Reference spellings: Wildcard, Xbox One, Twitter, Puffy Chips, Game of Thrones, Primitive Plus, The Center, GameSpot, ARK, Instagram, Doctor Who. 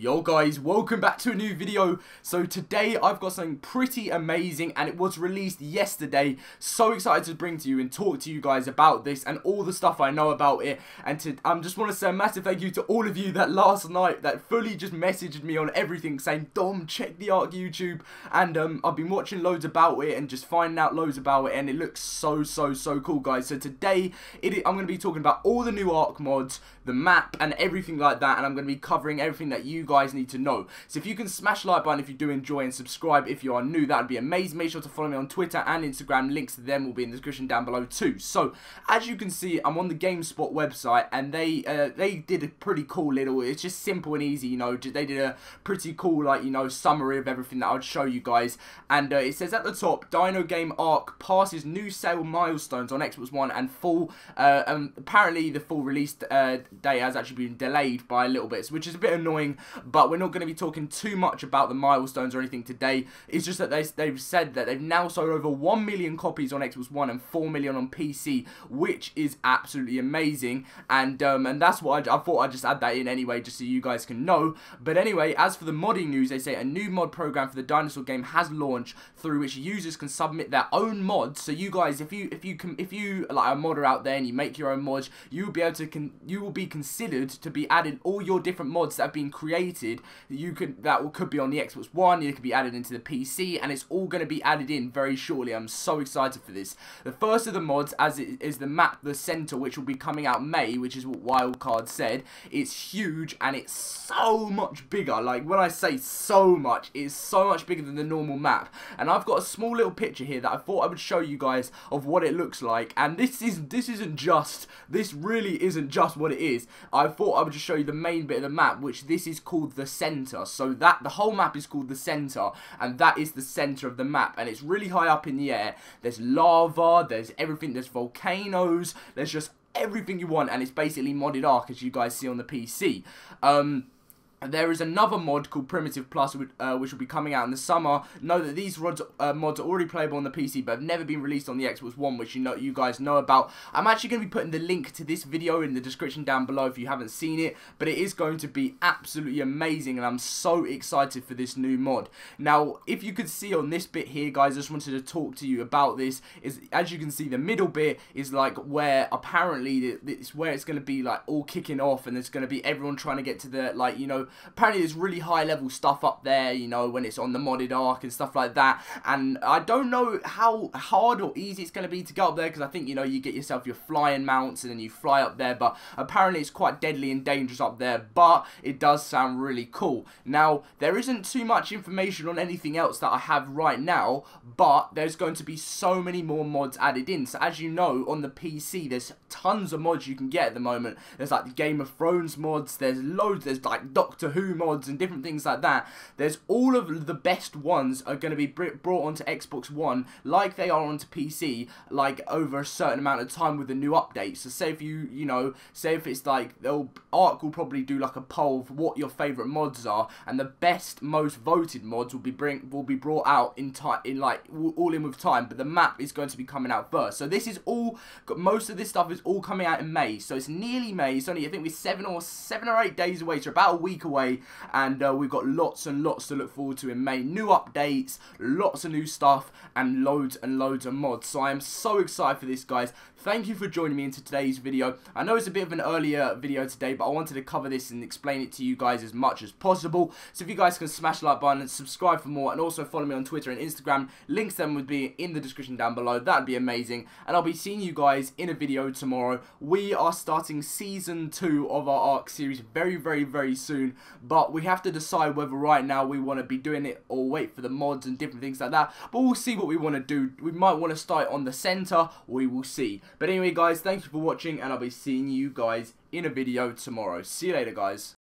Yo guys, welcome back to a new video. So today I've got something pretty amazing and it was released yesterday. So excited to bring to you and talk to you guys about this and all the stuff I know about it. And I just want to say a massive thank you to all of you that last night that fully just messaged me on everything saying, Dom, check the ARK YouTube. And I've been watching loads about it and just finding out loads about it and it looks so cool, guys. So today I'm going to be talking about all the new ARK mods, the map and everything like that, and I'm going to be covering everything that you guys need to know. So if you can smash the like button if you do enjoy and subscribe if you are new, that would be amazing. Make sure to follow me on Twitter and Instagram. Links to them will be in the description down below too. So as you can see, I'm on the GameSpot website and they did a pretty cool little, it's just simple and easy, you know, they did a pretty cool, like, you know, summary of everything that I'd show you guys. And it says at the top, Dino Game ARK passes new sale milestones on Xbox One and full, apparently the full release day has actually been delayed by a little bit, which is a bit annoying. But we're not going to be talking too much about the milestones or anything today. It's just that they've said that they've now sold over 1 million copies on Xbox One and 4 million on PC, which is absolutely amazing. And that's what I thought I'd just add that in anyway, just so you guys can know. But anyway, as for the modding news, they say a new mod program for the dinosaur game has launched, through which users can submit their own mods. So you guys, if you like a modder out there and you make your own mods, you'll be able to you will be considered to be added all your different mods that have been created. That could be on the Xbox One, it could be added into the PC, and it's all going to be added in very shortly. I'm so excited for this. The first of the mods, as it is the map, the center, which will be coming out May, which is what Wildcard said. It's huge and it's so much bigger. Like, when I say so much, it's so much bigger than the normal map. And I've got a small little picture here that I thought I would show you guys of what it looks like. And this really isn't just what it is. I thought I would just show you the main bit of the map, which this is called the center. So that the whole map is called the center, and that is the center of the map, and it's really high up in the air. There's lava, there's everything, there's volcanoes, there's just everything you want, and it's basically modded ARK, as you guys see on the PC. There is another mod called Primitive Plus, which will be coming out in the summer. Know that these mods are already playable on the PC, but have never been released on the Xbox One, which you guys know about. I'm actually going to be putting the link to this video in the description down below if you haven't seen it, but it is going to be absolutely amazing, and I'm so excited for this new mod. Now, if you could see on this bit here, guys, I just wanted to talk to you about this. Is, as you can see, the middle bit is like where apparently it's where it's going to be like all kicking off, and there's going to be everyone trying to get to the, like, you know. Apparently there's really high level stuff up there, you know, when it's on the modded ARK and stuff like that. And I don't know how hard or easy it's going to be to get up there, because I think, you know, you get yourself your flying mounts and then you fly up there. But apparently it's quite deadly and dangerous up there, but it does sound really cool. Now, there isn't too much information on anything else that I have right now, but there's going to be so many more mods added in. So as you know, on the PC, there's tons of mods you can get at the moment. There's like the Game of Thrones mods, there's loads, there's like Doctor Who mods and different things like that. There's all of the best ones are going to be brought onto Xbox One, like they are onto PC, like over a certain amount of time with the new updates. So say if you know, say if it's like, ARK will probably do like a poll of what your favourite mods are, and the best, most voted mods will be brought out in time, in like all in with time. But the map is going to be coming out first. So this is all, most of this stuff is all coming out in May. So it's nearly May. It's only, I think we're seven or eight days away. So about a week away, and we've got lots and lots to look forward to in May. New updates, lots of new stuff, and loads of mods. So I am so excited for this, guys. Thank you for joining me into today's video. I know it's a bit of an earlier video today, but I wanted to cover this and explain it to you guys as much as possible. So if you guys can smash the like button and subscribe for more, and also follow me on Twitter and Instagram, links to them would be in the description down below. That'd be amazing, and I'll be seeing you guys in a video tomorrow. We are starting season 2 of our ARK series very, very, very soon. But we have to decide whether right now we want to be doing it or wait for the mods and different things like that. But we'll see what we want to do. We might want to start on the center. We will see. But anyway, guys, thank you for watching, and I'll be seeing you guys in a video tomorrow. See you later, guys.